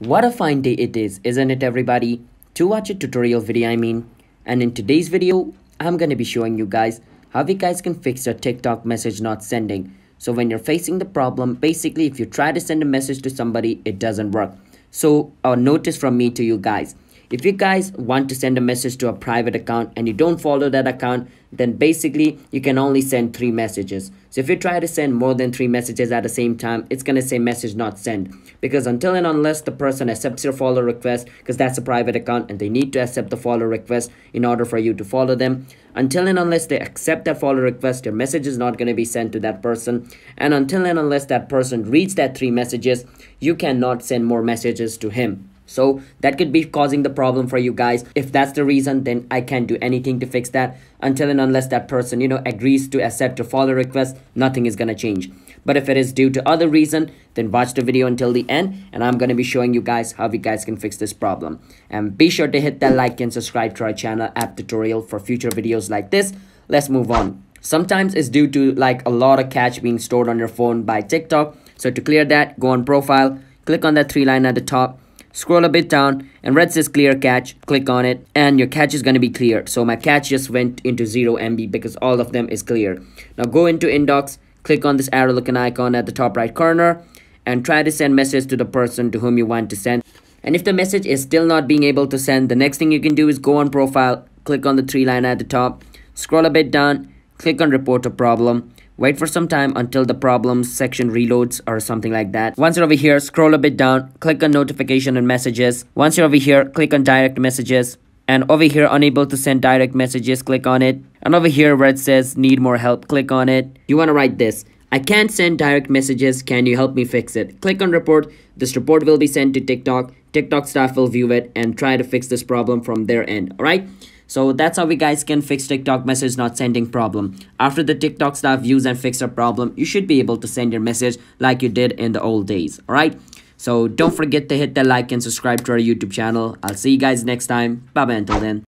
What a fine day it is, isn't it everybody, to watch a tutorial video And in today's video, I'm gonna be showing you guys how you guys can fix your TikTok message not sending. So when you're facing the problem, basically if you try to send a message to somebody, it doesn't work. So a notice from me to you guys. If you guys want to send a message to a private account and you don't follow that account, then basically you can only send 3 messages. So if you try to send more than 3 messages at the same time, it's gonna say message not sent, because until and unless the person accepts your follow request, because that's a private account and they need to accept the follow request in order for you to follow them, until and unless they accept that follow request, your message is not gonna be sent to that person. And until and unless that person reads that 3 messages, you cannot send more messages to him. So that could be causing the problem for you guys. If that's the reason, then I can't do anything to fix that. Until and unless that person, agrees to accept your follow request, nothing is gonna change. But if it is due to other reason, then watch the video until the end, and I'm gonna be showing you guys how you guys can fix this problem. And be sure to hit that like and subscribe to our channel App Tutorial for future videos like this. Let's move on. Sometimes it's due to a lot of cache being stored on your phone by TikTok. So to clear that, go on profile, click on that 3 line at the top, scroll a bit down, and red says clear cache. Click on it and your cache is going to be cleared. So my cache just went into 0 MB because all of them is clear. Now go into inbox, click on this arrow looking icon at the top right corner, and try to send message to the person to whom you want to send. And if the message is still not being able to send, the next thing you can do is go on profile, click on the 3 line at the top, scroll a bit down, click on report a problem. Wait for some time until the problems section reloads or something like that. Once you're over here, scroll a bit down, click on notification and messages. Once you're over here, click on direct messages. And over here, unable to send direct messages, click on it. And over here where it says need more help, click on it. You want to write this: I can't send direct messages, can you help me fix it? Click on report. This report will be sent to TikTok. TikTok staff will view it and try to fix this problem from their end, alright? So that's how we guys can fix TikTok message not sending problem. After the TikTok staff views and fix a problem, you should be able to send your message like you did in the old days, alright? So don't forget to hit that like and subscribe to our YouTube channel. I'll see you guys next time. Bye-bye until then.